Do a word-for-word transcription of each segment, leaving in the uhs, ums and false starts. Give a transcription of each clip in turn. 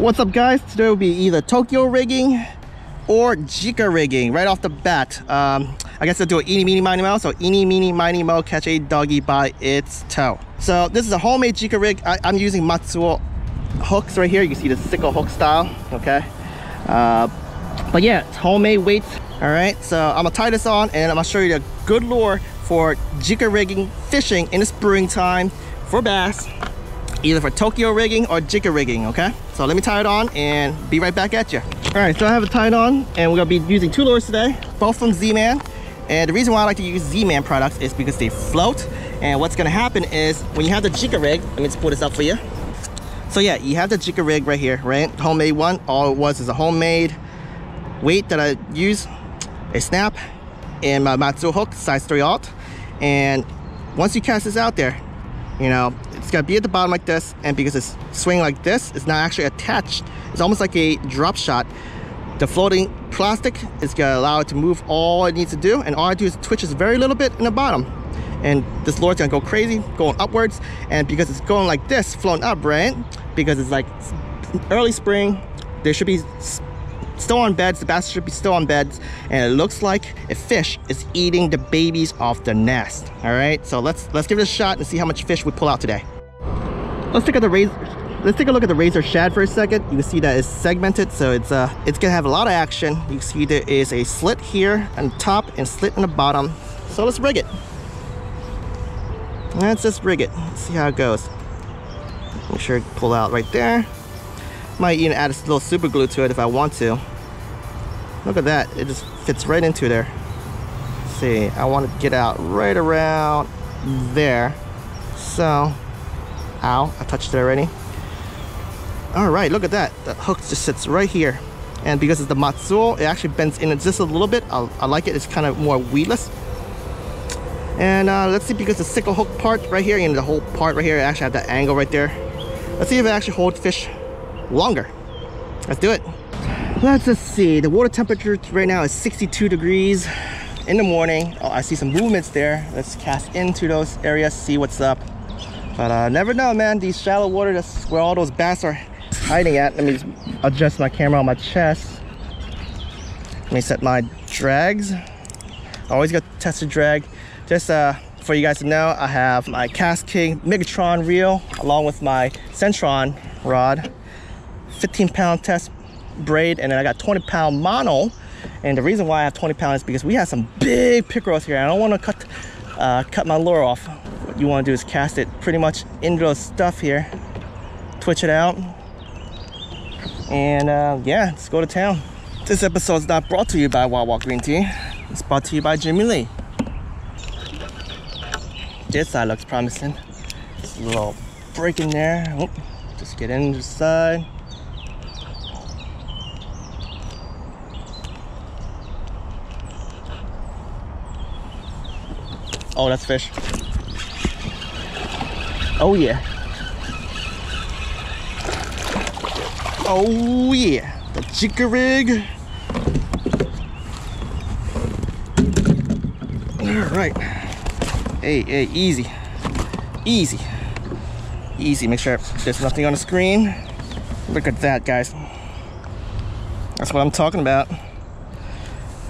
What's up, guys? Today will be either Tokyo rigging or Jika rigging right off the bat. Um, I guess I'll do an eeny, meeny, miny, moe. So eeny, meeny, miny, moe, catch a doggy by its toe. So this is a homemade Jika rig. I, I'm using Matsuo hooks right here. You can see the sickle hook style, okay? Uh, but yeah, it's homemade weights. All right, so I'm gonna tie this on and I'm gonna show you the good lure for Jika rigging fishing in the springtime for bass. Either for Tokyo rigging or Jika rigging, okay? So let me tie it on and be right back at you. All right, so I have it tied on and we're gonna be using two lures today, both from Z-Man. And the reason why I like to use Z-Man products is because they float. And what's gonna happen is when you have the Jika rig, let me just pull this up for you. So yeah, you have the Jika rig right here, right? Homemade one, all it was is a homemade weight that I use, a snap, and my Matsuo hook, size three alt. And once you cast this out there, you know, it's gonna be at the bottom like this, and because it's swinging like this, it's not actually attached. It's almost like a drop shot. The floating plastic is gonna allow it to move all it needs to do, and all I do is twitch this very little bit in the bottom. And this lure's gonna go crazy, going upwards, and because it's going like this, floating up, right? Because it's like early spring, there should be still on beds, the bass should be still on beds, and it looks like a fish is eating the babies off the nest. All right, so let's let's give it a shot and see how much fish we pull out today. Let's take, the razor, let's take a look at the razor shad for a second. You can see that it's segmented, so it's uh, it's gonna have a lot of action. You can see there is a slit here on the top and slit on the bottom. So let's rig it. Let's just rig it, let's see how it goes. Make sure it pull out right there. Might even add a little super glue to it if I want to. Look at that, it just fits right into there. Let's see, I want to get out right around there. So, ow, I touched it already. All right, look at that. The hook just sits right here. And because it's the Matsuo, it actually bends in just a little bit. I, I like it, it's kind of more weedless. And uh, let's see, because the sickle hook part right here, and the whole part right here, I actually have that angle right there. Let's see if it actually holds fish longer. Let's do it. Let's just see, the water temperature right now is sixty-two degrees in the morning. Oh, I see some movements there. Let's cast into those areas, see what's up. But uh, never know, man, these shallow water, that's where all those bass are hiding at. Let me just adjust my camera on my chest. Let me set my drags. I always got to test the drag. Just uh, for you guys to know, I have my Cast King Megatron reel along with my Centron rod, fifteen pound test braid, and then I got twenty pound mono. And the reason why I have twenty pound is because we have some big pickerels here. I don't want to cut uh, cut my lure off. What you want to do is cast it pretty much into the stuff here, twitch it out, and uh, yeah, let's go to town. This episode is not brought to you by Wawa Green Tea. It's brought to you by Jimmy Lee. This side looks promising. It's a little break in there. Oh, just get in the side. Oh, that's fish. Oh yeah. Oh yeah. The Jika rig. All right. Hey, hey, easy. Easy. Easy. Make sure there's nothing on the screen. Look at that, guys. That's what I'm talking about.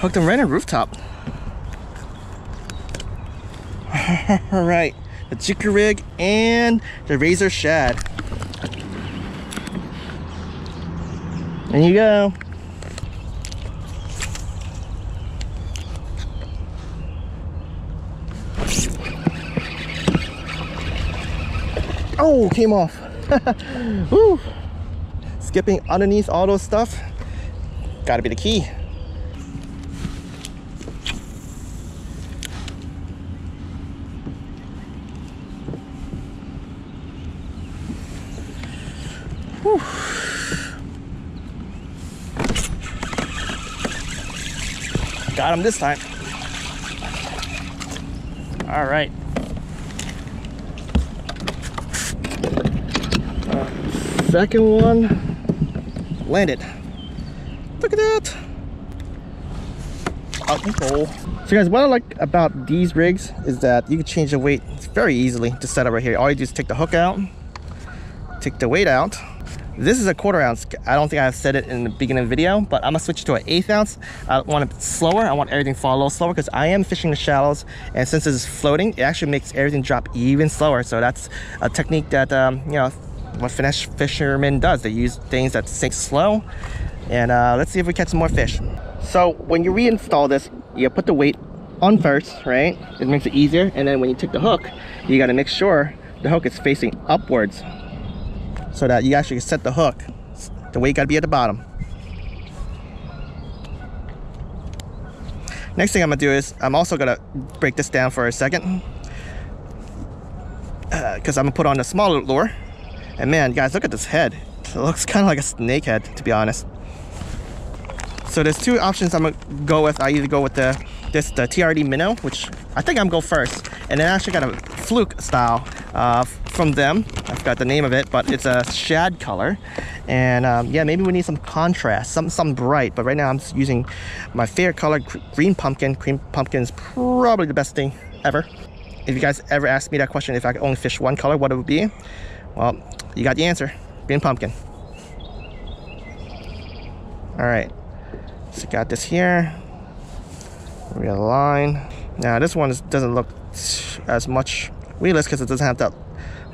Hooked them right on the rooftop. All right, the Jika rig and the razor shad. There you go. Oh, came off. Woo. Skipping underneath all those stuff. Gotta be the key. Whew. Got him this time. All right. Uh, second one landed. Look at that. So guys, what I like about these rigs is that you can change the weight very easily to set up right here. All you do is take the hook out, take the weight out. This is a quarter ounce. I don't think I said it in the beginning of the video, but I'm gonna switch to an eighth ounce. I want it slower. I want everything to fall a little slower because I am fishing the shallows. And since it's floating, it actually makes everything drop even slower. So that's a technique that, um, you know, what finesse fishermen does. They use things that sink slow. And uh, let's see if we catch some more fish. So when you reinstall this, you put the weight on first, right? It makes it easier. And then when you take the hook, you gotta make sure the hook is facing upwards, so that you actually set the hook. The weight got to be at the bottom. Next thing I'm going to do is I'm also going to break this down for a second, because uh, I'm going to put on a smaller lure. And man, guys, look at this head. It looks kind of like a snake head, to be honest. So there's two options I'm going to go with. I either go with the this the T R D Minnow, which I think I'm going to go first. And then I actually got a fluke style uh, from them. I forgot the name of it, but it's a shad color. And um, yeah, maybe we need some contrast, some some bright. But right now I'm just using my favorite color, green pumpkin. Green pumpkin is probably the best thing ever. If you guys ever asked me that question, if I could only fish one color, what it would be? Well, you got the answer, green pumpkin. All right, so got this here. Real line. Now this one is, doesn't look as much weedless because it doesn't have that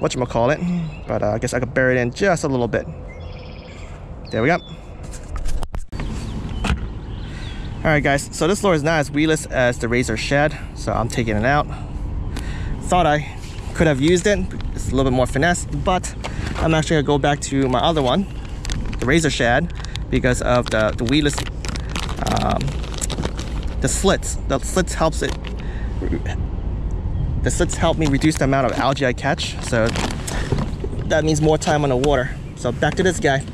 whatchamacallit, but uh, I guess I could bury it in just a little bit. There we go. Alright guys, so this lure is not as weedless as the Razor Shad, so I'm taking it out. Thought I could have used it, it's a little bit more finesse, but I'm actually going to go back to my other one, the Razor Shad, because of the, the weedless um, the slits. The slits helps it. The slits help me reduce the amount of algae I catch, so that means more time on the water. So back to this guy.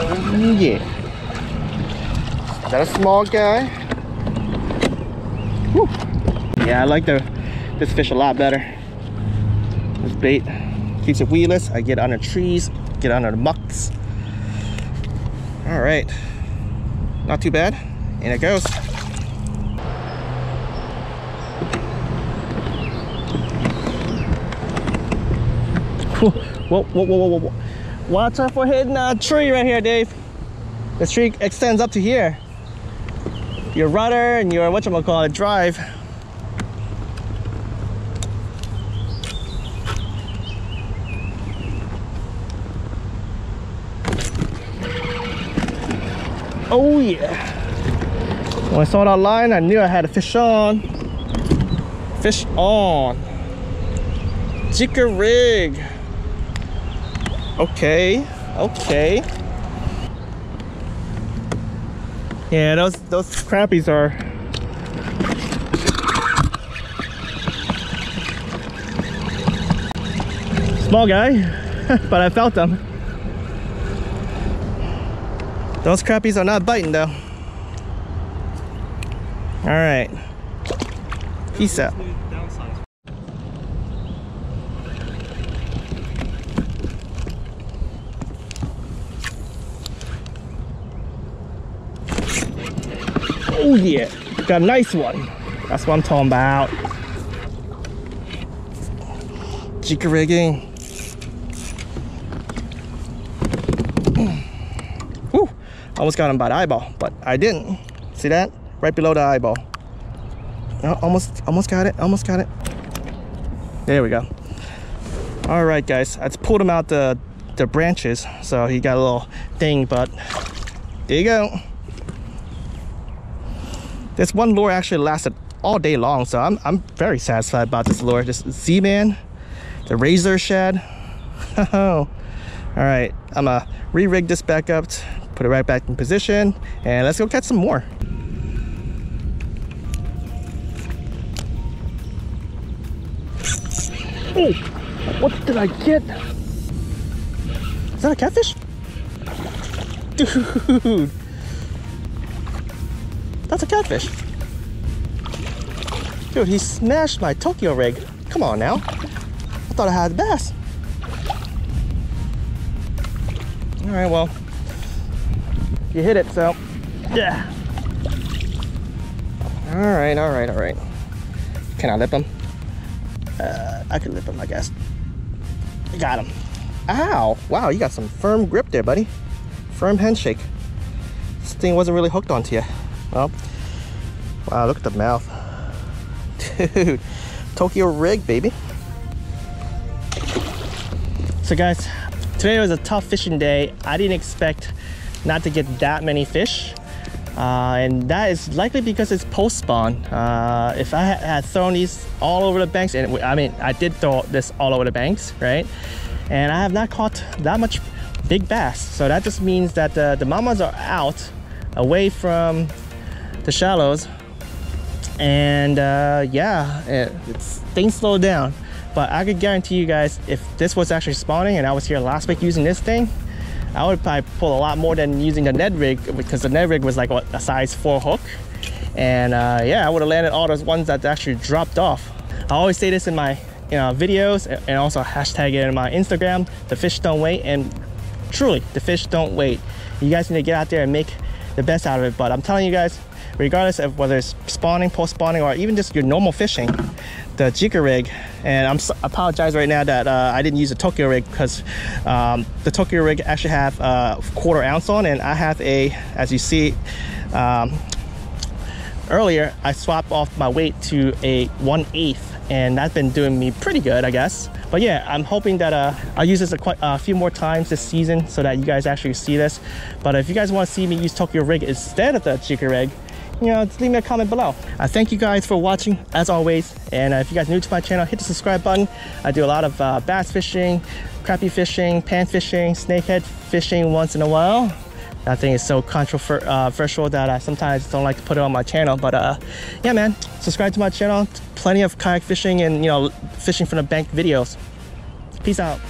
Oh yeah. Is that a small guy? Whew. Yeah, I like the this fish a lot better. This bait keeps it weedless. I get under trees, get under the mucks. All right, not too bad. In it goes. Whoa, whoa, whoa, whoa, whoa. Watch out for hitting a tree right here, Dave. The tree extends up to here. Your rudder and your whatchamacallit drive. Oh yeah. When I saw that line, I knew I had a fish on. Fish on. Jika rig. Okay, okay. Yeah, those, those crappies are... small guy, but I felt them. Those crappies are not biting though. All right, peace out. Oh yeah, got a nice one. That's what I'm talking about. Jika rigging. Almost got him by the eyeball, but I didn't. See that? Right below the eyeball. No, almost, almost got it, almost got it. There we go. All right, guys, I just pulled him out the, the branches, so he got a little thing, but there you go. This one lure actually lasted all day long, so I'm, I'm very satisfied about this lure. This Z-Man, the Razor Shad. All right, I'm gonna re-rig this back up, put it right back in position, and let's go catch some more. Oh, what did I get? Is that a catfish? Dude, that's a catfish. Dude, he smashed my Tokyo rig. Come on now. I thought I had the bass. All right, well, you hit it, so yeah. All right, all right, all right. Can I lip him? Uh, I can lip him, I guess. Got him. Ow, wow, you got some firm grip there, buddy. Firm handshake. This thing wasn't really hooked onto you. Well, wow, look at the mouth. Dude, Tokyo rig, baby. So guys, today was a tough fishing day. I didn't expect not to get that many fish. Uh, and that is likely because it's post-spawn. Uh, if I had thrown these all over the banks, and I mean, I did throw this all over the banks, right? And I have not caught that much big bass. So that just means that the, the mamas are out, away from the shallows. And uh, yeah, it, it's, things slow down. But I could guarantee you guys, if this was actually spawning and I was here last week using this thing, I would probably pull a lot more than using the Ned rig, because the Ned rig was like what, a size four hook. And uh, yeah, I would have landed all those ones that actually dropped off. I always say this in my you know, videos, and also hashtag it in my Instagram, the fish don't wait. And truly, the fish don't wait. You guys need to get out there and make the best out of it. But I'm telling you guys, regardless of whether it's spawning, post-spawning, or even just your normal fishing, the Jika rig, and I'm so, apologize right now that uh, I didn't use a Tokyo rig, because um, the Tokyo rig actually have a quarter ounce on, and I have a, as you see um, earlier, I swapped off my weight to a one eighth, and that's been doing me pretty good, I guess. But yeah, I'm hoping that uh, I'll use this a, quite, a few more times this season so that you guys actually see this. But if you guys want to see me use Tokyo rig instead of the Jika rig, you know, just leave me a comment below. I thank you guys for watching as always, and uh, if you guys are new to my channel, hit the subscribe button. I do a lot of uh, bass fishing, crappie fishing, pan fishing, snakehead fishing once in a while. That thing is so controversial that I sometimes don't like to put it on my channel, but uh, yeah man, subscribe to my channel. Plenty of kayak fishing and you know, fishing from the bank videos. Peace out.